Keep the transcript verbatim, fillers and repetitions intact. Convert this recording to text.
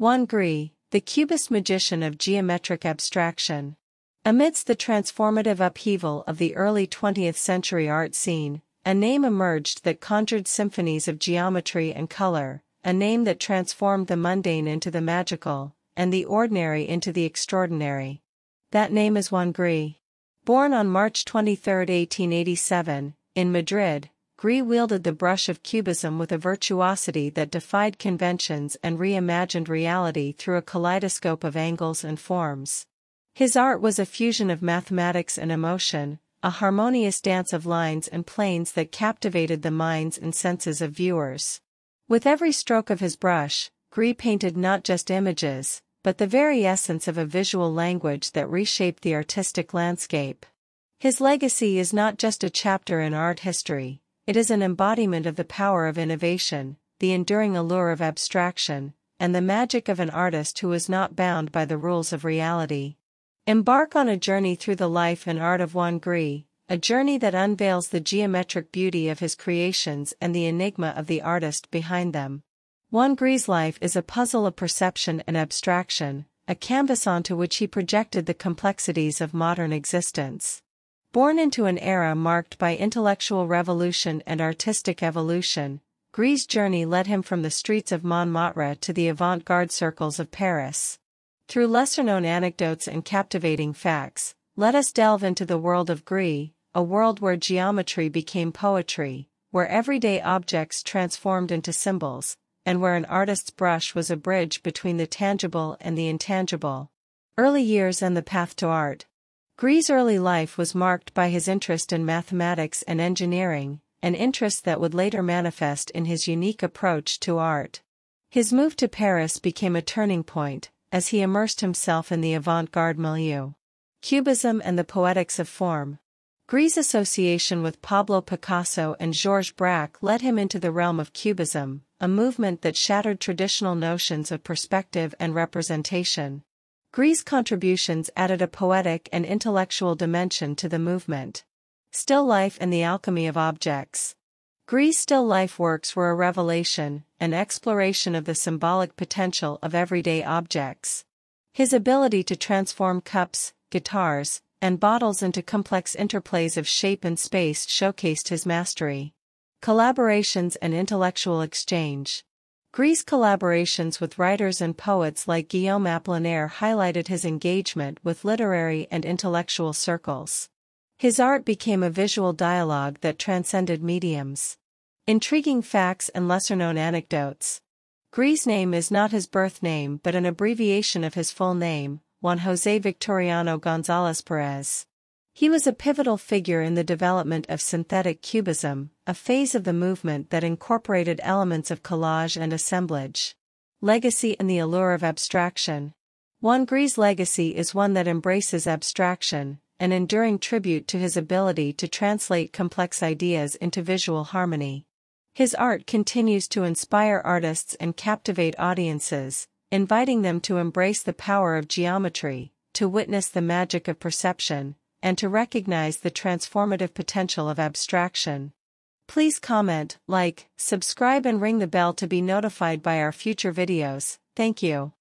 Juan Gris, the Cubist magician of geometric abstraction. Amidst the transformative upheaval of the early twentieth century art scene, a name emerged that conjured symphonies of geometry and color, a name that transformed the mundane into the magical, and the ordinary into the extraordinary. That name is Juan Gris. Born on March twenty-third, eighteen eighty-seven, in Madrid, Gris wielded the brush of Cubism with a virtuosity that defied conventions and reimagined reality through a kaleidoscope of angles and forms. His art was a fusion of mathematics and emotion, a harmonious dance of lines and planes that captivated the minds and senses of viewers. With every stroke of his brush, Gris painted not just images, but the very essence of a visual language that reshaped the artistic landscape. His legacy is not just a chapter in art history, it is an embodiment of the power of innovation, the enduring allure of abstraction, and the magic of an artist who is not bound by the rules of reality. Embark on a journey through the life and art of Juan Gris, a journey that unveils the geometric beauty of his creations and the enigma of the artist behind them. Juan Gris's life is a puzzle of perception and abstraction, a canvas onto which he projected the complexities of modern existence. Born into an era marked by intellectual revolution and artistic evolution, Gris's journey led him from the streets of Montmartre to the avant-garde circles of Paris. Through lesser-known anecdotes and captivating facts, let us delve into the world of Gris, a world where geometry became poetry, where everyday objects transformed into symbols, and where an artist's brush was a bridge between the tangible and the intangible. Early years and the path to art. Gris's early life was marked by his interest in mathematics and engineering, an interest that would later manifest in his unique approach to art. His move to Paris became a turning point, as he immersed himself in the avant-garde milieu. Cubism and the poetics of form. Gris's association with Pablo Picasso and Georges Braque led him into the realm of Cubism, a movement that shattered traditional notions of perspective and representation. Gris's contributions added a poetic and intellectual dimension to the movement. Still life and the alchemy of objects. Gris's still life works were a revelation, an exploration of the symbolic potential of everyday objects. His ability to transform cups, guitars, and bottles into complex interplays of shape and space showcased his mastery. Collaborations and intellectual exchange. Gris's collaborations with writers and poets like Guillaume Apollinaire highlighted his engagement with literary and intellectual circles. His art became a visual dialogue that transcended mediums. Intriguing facts and lesser-known anecdotes. Gris's name is not his birth name but an abbreviation of his full name, Juan José Victoriano González-Pérez. He was a pivotal figure in the development of synthetic cubism, a phase of the movement that incorporated elements of collage and assemblage. Legacy and the allure of abstraction. Juan Gris's legacy is one that embraces abstraction, an enduring tribute to his ability to translate complex ideas into visual harmony. His art continues to inspire artists and captivate audiences, inviting them to embrace the power of geometry, to witness the magic of perception, and to recognize the transformative potential of abstraction. Please comment, like, subscribe and ring the bell to be notified by our future videos. Thank you.